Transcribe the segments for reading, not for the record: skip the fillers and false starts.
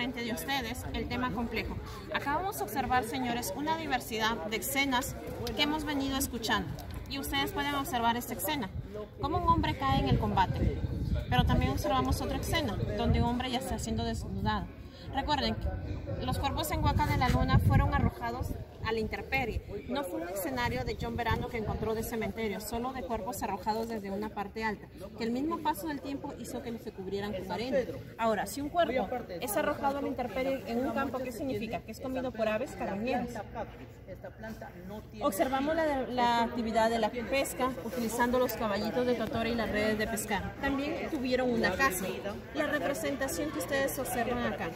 frente de ustedes el tema complejo. Acá vamos a observar, señores, una diversidad de escenas que hemos venido escuchando. Y ustedes pueden observar esta escena, cómo un hombre cae en el combate. Pero también observamos otra escena, donde un hombre ya está siendo desnudado. Recuerden, los cuerpos en Huacas de la Luna fueron arrojados a la intemperie. No fue un escenario de John Verano que encontró de cementerio, solo de cuerpos arrojados desde una parte alta, que el mismo paso del tiempo hizo que los se cubrieran con arena. Ahora, si un cuerpo es arrojado a la intemperie en un campo, ¿qué significa? Que es comido por aves carroñeras. Observamos la actividad de la pesca, utilizando los caballitos de Totora y las redes de pescar. También tuvieron una casa. La representación que ustedes observan acá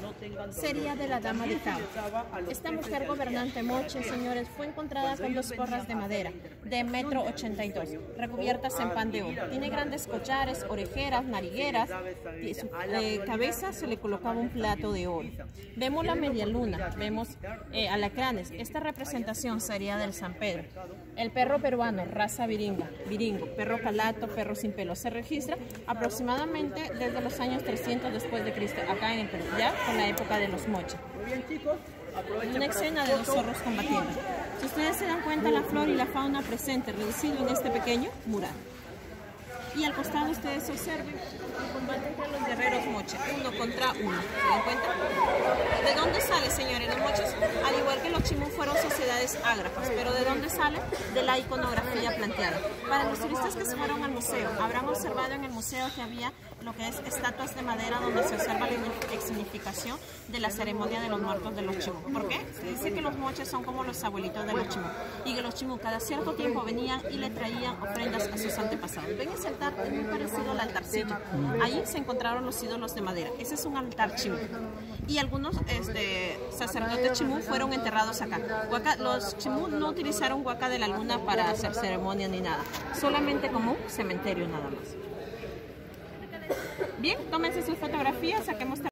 sería de la dama de cabo. Esta mujer gobernante Moche, señores, fue encontrada con dos porras de madera de 1,82 metros, recubiertas en pan de oro. Tiene grandes collares, orejeras, narigueras, y su cabeza se le colocaba un plato de oro. Vemos la media luna, vemos alacranes. Esta representación sería del San Pedro. El perro peruano, raza viringo, perro calato, perro sin pelo, se registra aproximadamente desde los años 300 después de Cristo, acá en el Perú, ya con la época de los Moche. Muy bien, chicos. Una escena de los zorros combatiendo. Si ustedes se dan cuenta, la flor y la fauna presente reducido en este pequeño mural. Y al costado ustedes observen el combate entre los guerreros Moche, uno contra uno. ¿Se dan cuenta? ¿De dónde sale, señores? Los Moches, al igual que los Chimú, fueron sociedades ágrafas, pero ¿de dónde sale? De la iconografía planteada. Para los turistas que se fueron al museo, habrán observado en el museo que había lo que es estatuas de madera donde se observa la significación de la ceremonia de los muertos de los Chimú. ¿Por qué? Se dice que los Moches son como los abuelitos de los Chimú, y que los Chimú cada cierto tiempo venían y le traían ofrendas a sus antepasados. Ven ese altar, es muy parecido al altarcillo. Ahí se encontraron los ídolos de madera. Ese es un altar Chimú. Y algunos sacerdotes Chimú fueron enterrados acá. Los Chimú no utilizaron Huacas de la Luna para hacer ceremonia ni nada, solamente como un cementerio nada más. Bien, tómense sus fotografías, saquemos